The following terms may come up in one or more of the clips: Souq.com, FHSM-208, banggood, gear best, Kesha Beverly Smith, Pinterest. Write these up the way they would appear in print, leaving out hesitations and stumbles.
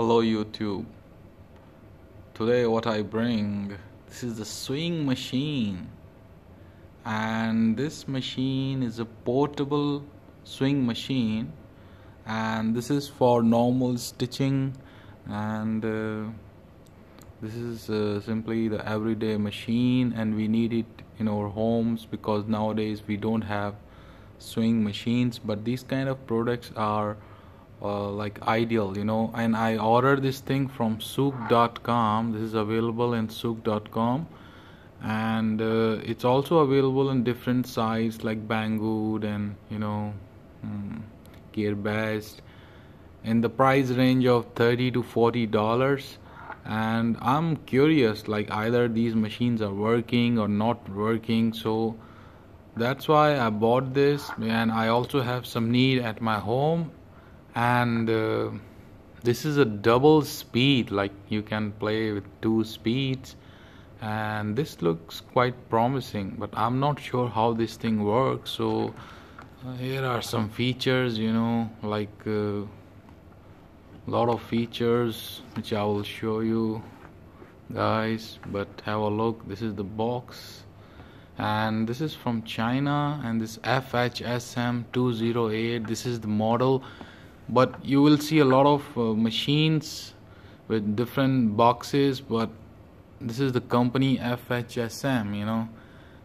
Hello YouTube. Today what I bring, this is the swing machine, and this machine is a portable swing machine, and this is for normal stitching, and this is simply the everyday machine, and we need it in our homes because nowadays we don't have swing machines, but these kind of products are like ideal, you know. And I ordered this thing from Souq.com. This is available in Souq.com, and it's also available in different sites like Banggood and, you know, Gear Best, in the price range of $30 to $40. And I'm curious, like, either these machines are working or not working, so that's why I bought this. And I also have some need at my home, and this is a double speed, like you can play with two speeds, and this looks quite promising, but I'm not sure how this thing works. So here are some features, you know, like a lot of features which I will show you guys, but have a look. This is the box, and this is from China, and this FHSM-208, this is the model. But you will see a lot of machines with different boxes, but this is the company FHSM, you know,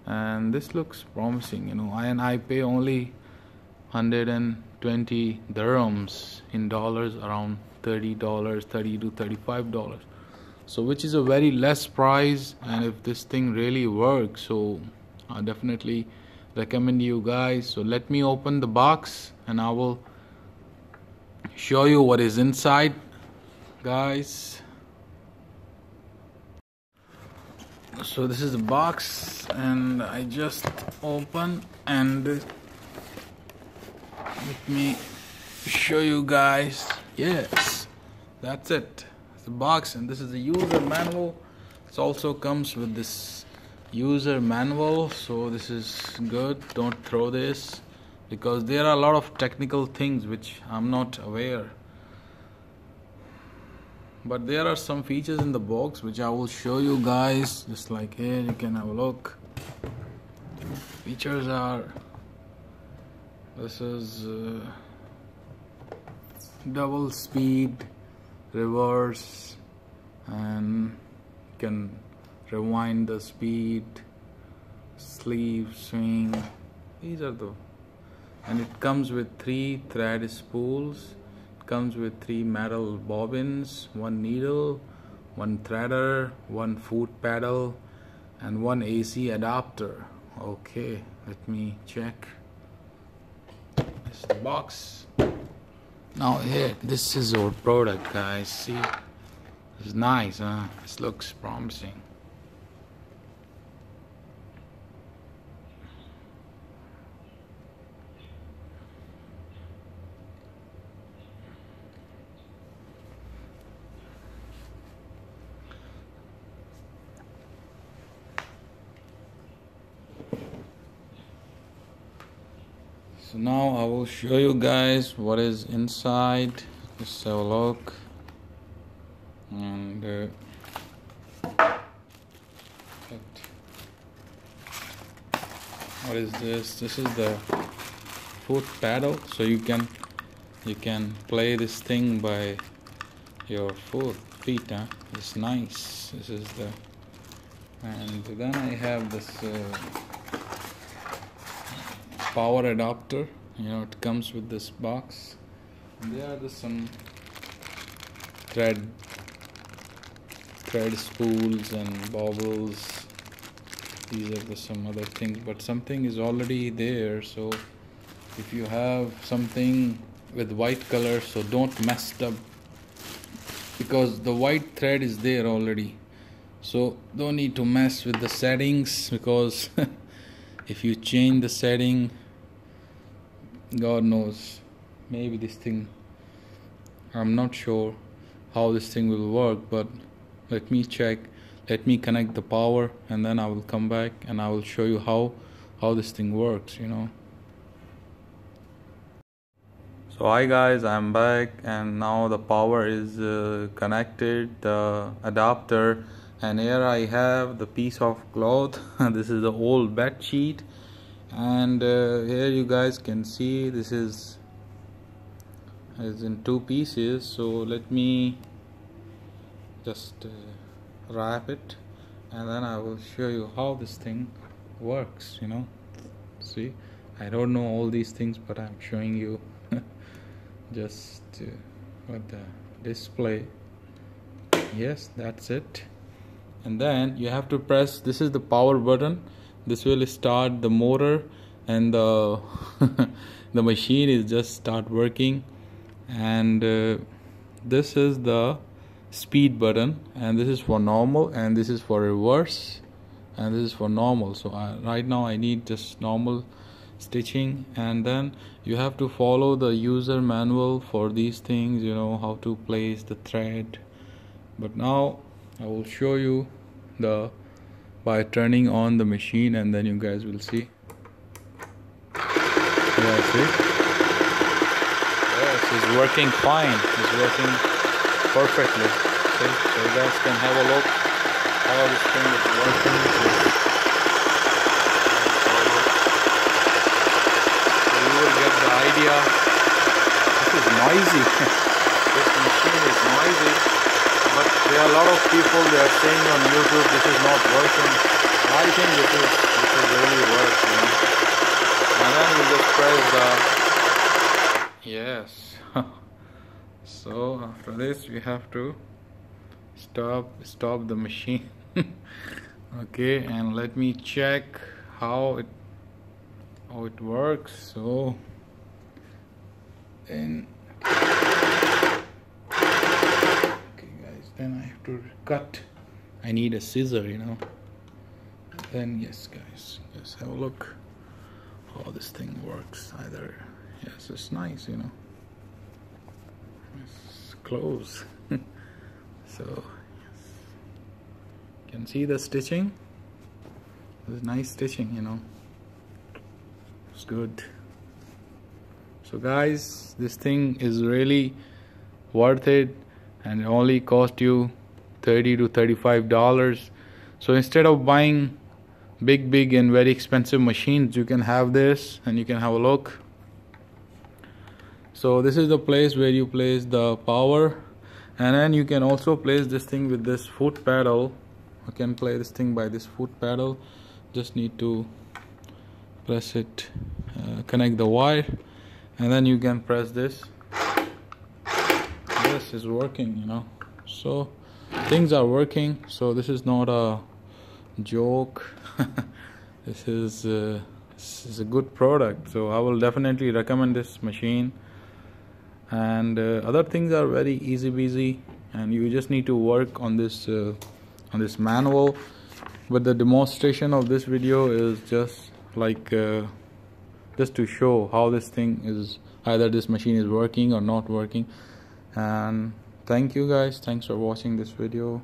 and this looks promising, you know. And I pay only 120 dirhams in dollars, around $30 to $35, so which is a very less price. And if this thing really works, so I definitely recommend you guys. So let me open the box and I will show you what is inside, guys. So this is the box, and I just open, and let me show you guys. Yes, that's it, it's the box, and this is the user manual. It also comes with this user manual, so this is good. Don't throw this, because there are a lot of technical things which I'm not aware, but there are some features in the box which I will show you guys. Just like here, you can have a look. Features are, this is double speed, reverse, and you can rewind the speed, sleeve, swing, these are the. And it comes with 3 thread spools, it comes with 3 metal bobbins, 1 needle, 1 threader, 1 foot pedal, and 1 AC adapter. Okay, let me check. This is the box. Now here, this is our product, guys. See, it's nice, huh? This looks promising. So now I will show you guys what is inside. Just have a look, and what is this? This is the foot pedal, so you can play this thing by your feet. Huh? It's nice. This is the, and then I have this. Power adapter, you know, it comes with this box. And there are some thread spools and bobbles. These are some other things, but something is already there. So if you have something with white color, so don't mess it up, because the white thread is there already. So don't need to mess with the settings, because if you change the setting, God knows, maybe this thing, I'm not sure how this thing will work, but let me check. Let me connect the power, and then I will come back and I will show you how this thing works, you know. So hi guys, I'm back, and now the power is connected, the adapter, and here I have the piece of cloth. This is the old bed sheet, and here you guys can see this is in two pieces. So let me just wrap it, and then I will show you how this thing works. You know, see, I don't know all these things, but I'm showing you just with the display. Yes, that's it. And then you have to press, this is the power button. This will start the motor, and the the machine is just start working. And this is the speed button, and this is for normal, and this is for reverse, and this is for normal. So right now I need just normal stitching. And then you have to follow the user manual for these things, you know, how to place the thread. But now I will show you the by turning on the machine, and then you guys will see. Yeah, see? Yes, it's working fine, it's working perfectly. See? So you guys can have a look how this thing is working. Noisy. This machine is noisy, but there are a lot of people, they are saying on YouTube this is not working. I think this is really works, you know. And then we just press the yes. So after this we have to stop the machine. Okay, and let me check how it works. So and then I have to cut. I need a scissor, you know. Then yes guys, just have a look how this thing works. Either yes, it's nice, you know, it's close. So yes, you can see the stitching. This is nice stitching, you know, it's good. So guys, this thing is really worth it, and it only cost you $30 to $35. So instead of buying big and very expensive machines, you can have this, and you can have a look. So this is the place where you place the power, and then you can also place this thing with this foot pedal. You can play this thing by this foot pedal. Just need to press it, connect the wire, and then you can press this. This is working, you know. So things are working. So this is not a joke. This is a good product. So I will definitely recommend this machine. And other things are very easy-peasy, and you just need to work on this manual. But the demonstration of this video is just like just to show how this thing is, either this machine is working or not working. And thank you guys, thanks for watching this video.